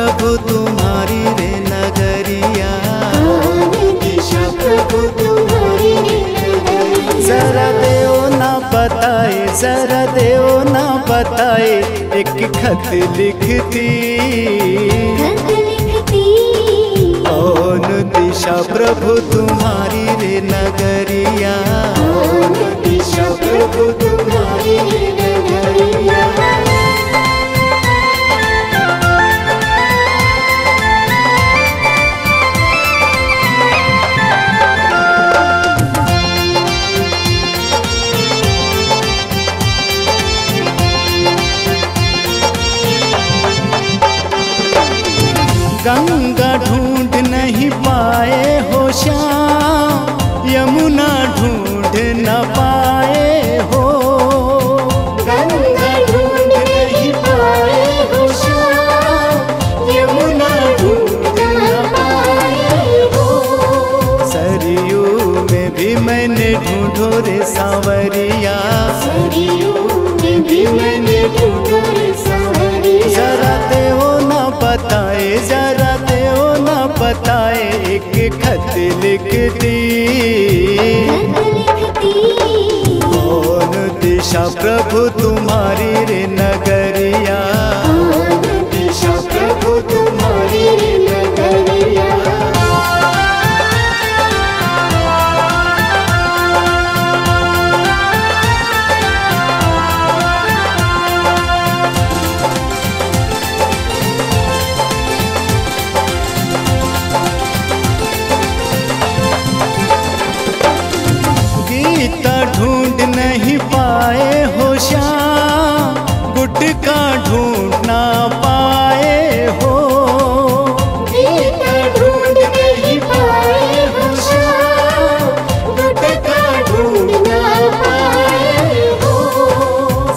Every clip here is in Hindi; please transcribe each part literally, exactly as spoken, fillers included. प्रभु तुम्हारी रे नगरिया, प्रभु तुम्हारी रे नगरिया। जरा देओ ना बताए, जरा देओ ना बताए, एक खत लिखती कौन दिशा प्रभु तुम्हारी रे नगरिया, दिशा प्रभु तुम्हारी रे नगरिया। गंगा ढूंढ नहीं पाए हो श्याम, यमुना ढूंढ न पाए हो, गंगा ढूंढ नहीं पाए हो श्याम, यमुना ढूंढ न पाए हो। सरयू में भी मैंने ढूंढो रे सांवरिया, सरयू में भी मैंने ढूंढो रे सांवरिया। जरा देओ ना बताए, जरा बताए एक खत लिखती कौन दिशा प्रभु तुम्हारी रे नगरिया, दिशा प्रभु तुम्हारी रे नगरिया। ढूंढ नहीं पाए हो श्याम, गुटका ढूंढ ना पाए हो, ढूंढ नहीं पाए हो श्याम, गुटका ढूंढ ना पाए हो।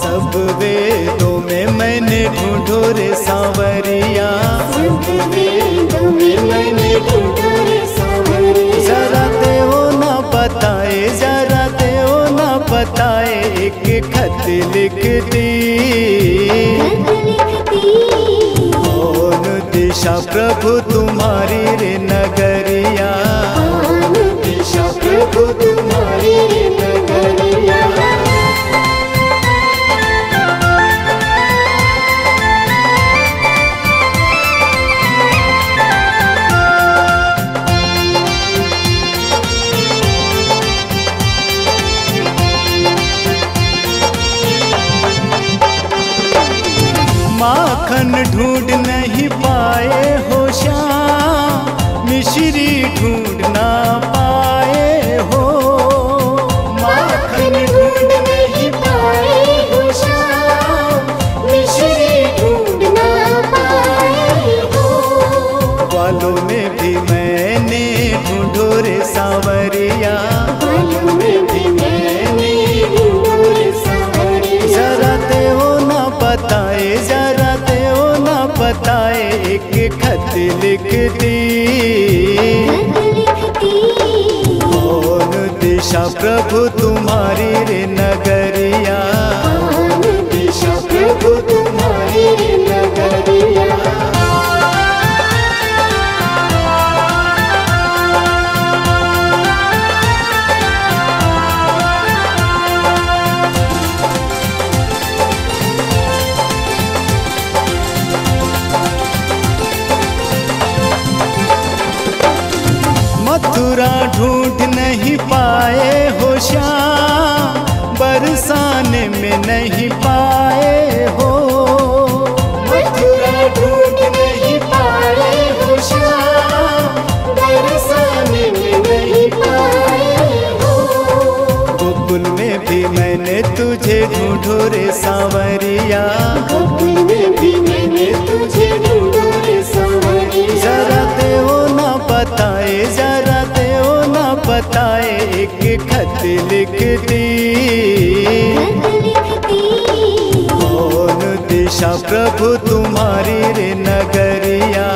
सब वेदों में मैंने ढूंढो रे सांवरिया, सब वेदों में मैंने ढूंढो रे सांवरिया। जरा देओ ना बताए, जरा देओ ना बताए, एक खत लिखती कौन दिशा प्रभु तुम्हारी रे नगरिया, दिशा प्रभु तुम्हारी रे नगरिया। माखन ढूंढ नहीं पाए हो श्याम, मिश्री ढूंढ ना पाए हो, माखन ढूंढ नहीं पाए हो श्याम, मिश्री ढूंढ ना पाए हो। बालों में भी मैंने ढूंढो रे सांवरिया, बालों में भी मैंने ढूंढो रे सांवरिया। जरा देओ ना बताए, जरा देओ ना बताए, एक खत लिखती कौन दिशा प्रभु तुम्हारी रे नगरिया, दिशा प्रभु तुम्हारी रे नगरिया। मथुरा ढूंढ नहीं पाए हो श्याम, बरसाने में नहीं पाए हो, मथुरा ढूंढ नहीं पाए हो श्याम, बरसाने में नहीं पाए हो। गोकुल में भी मैंने तुझे ढूंढो रे सांवरिया, गोकुल में भी मैंने तुझे ढूंढो रे सांवरिया। जरा देओ ना बताए, जरा बताए एक खत लिखती कौन दिशा प्रभु तुम्हारी रे नगरिया,